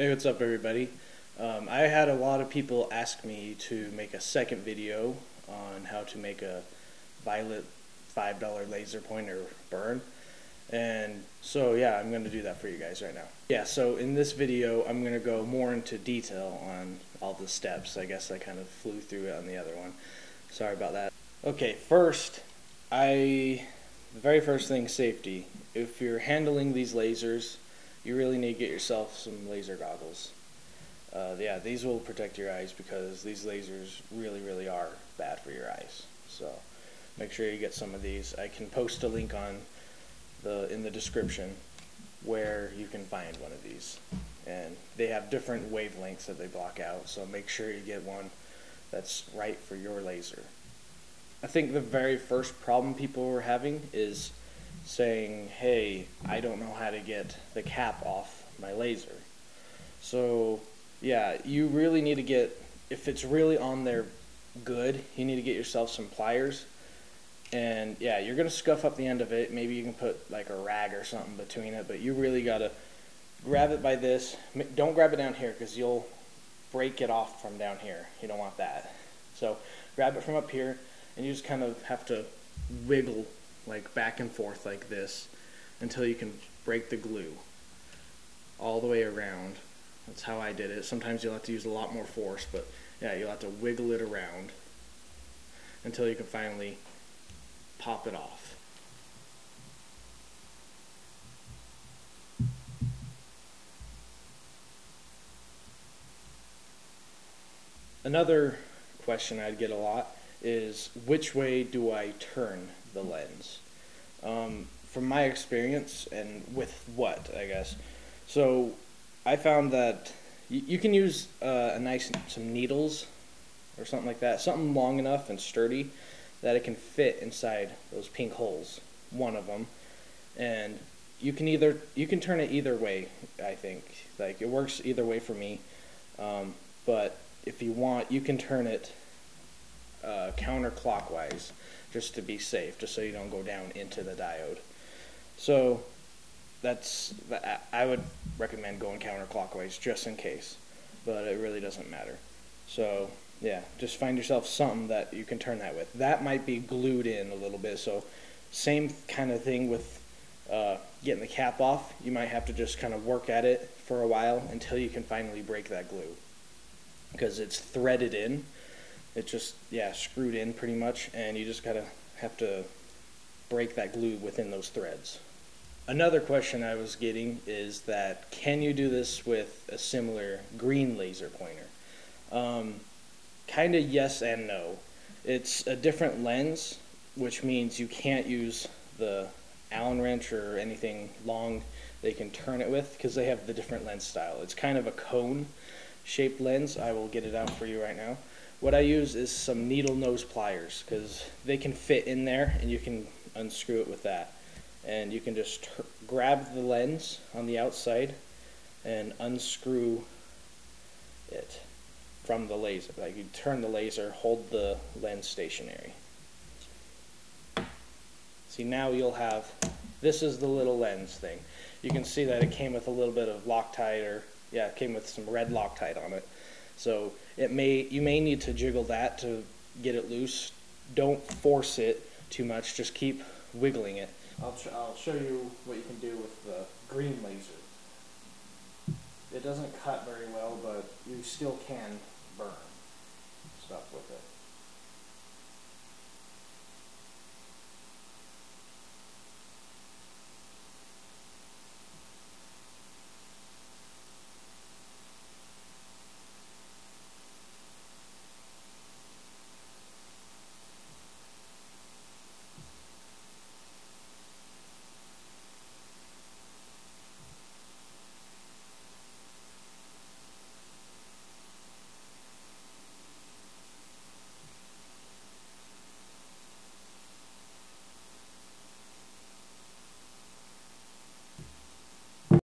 Hey, what's up everybody? I had a lot of people ask me to make a second video on how to make a violet $5 laser pointer burn, and so yeah, I'm going to do that for you guys right now. Yeah, so in this video I'm going to go more into detail on all the steps. I guess I kind of flew through it on the other one. Sorry about that. Okay, first, the very first thing, safety. If you're handling these lasers, you really need to get yourself some laser goggles. Yeah, these will protect your eyes because these lasers really are bad for your eyes. So make sure you get some of these. I can post a link in the description where you can find one of these. And they have different wavelengths that they block out, so make sure you get one that's right for your laser. I think the very first problem people were having is saying, hey, I don't know how to get the cap off my laser. So yeah, you really need to get, if it's really on there good, you need to get yourself some pliers. And yeah, you're going to scuff up the end of it. Maybe you can put like a rag or something between it, but you really got to grab it by this. Don't grab it down here because you'll break it off from down here. You don't want that. So grab it from up here, and you just kind of have to wiggle like back and forth like this until you can break the glue all the way around. That's how I did it. Sometimes you'll have to use a lot more force, but yeah, you'll have to wiggle it around until you can finally pop it off. Another question I'd get a lot is, which way do I turn the lens? From my experience, and with what, I guess. So I found that you can use some needles or something like that, something long enough and sturdy that it can fit inside those pink holes, one of them. And you can turn it either way, I think. Like, it works either way for me. But if you want, you can turn it counterclockwise, just to be safe, just so you don't go down into the diode. So I would recommend going counterclockwise just in case, but it really doesn't matter. So yeah, just find yourself something that you can turn that with. That might be glued in a little bit, so same kind of thing with getting the cap off. You might have to just kind of work at it for a while until you can finally break that glue, because it's threaded in. It's just, yeah, screwed in pretty much, and you just gotta have to break that glue within those threads. Another question I was getting is that, can you do this with a similar green laser pointer? Kinda yes and no. It's a different lens, which means you can't use the Allen wrench or anything long they can turn it with, because they have the different lens style. It's kind of a cone shaped lens. I will get it out for you right now. What I use is some needle nose pliers, because they can fit in there and you can unscrew it with that. And you can just grab the lens on the outside and unscrew it from the laser. Like, you turn the laser, hold the lens stationary. See, now you'll have, this is the little lens thing. You can see that it came with a little bit of Loctite, or yeah, it came with some red Loctite on it. So you may need to jiggle that to get it loose. Don't force it too much. Just keep wiggling it. I'll show you what you can do with the green laser. It doesn't cut very well, but you still can burn stuff with it.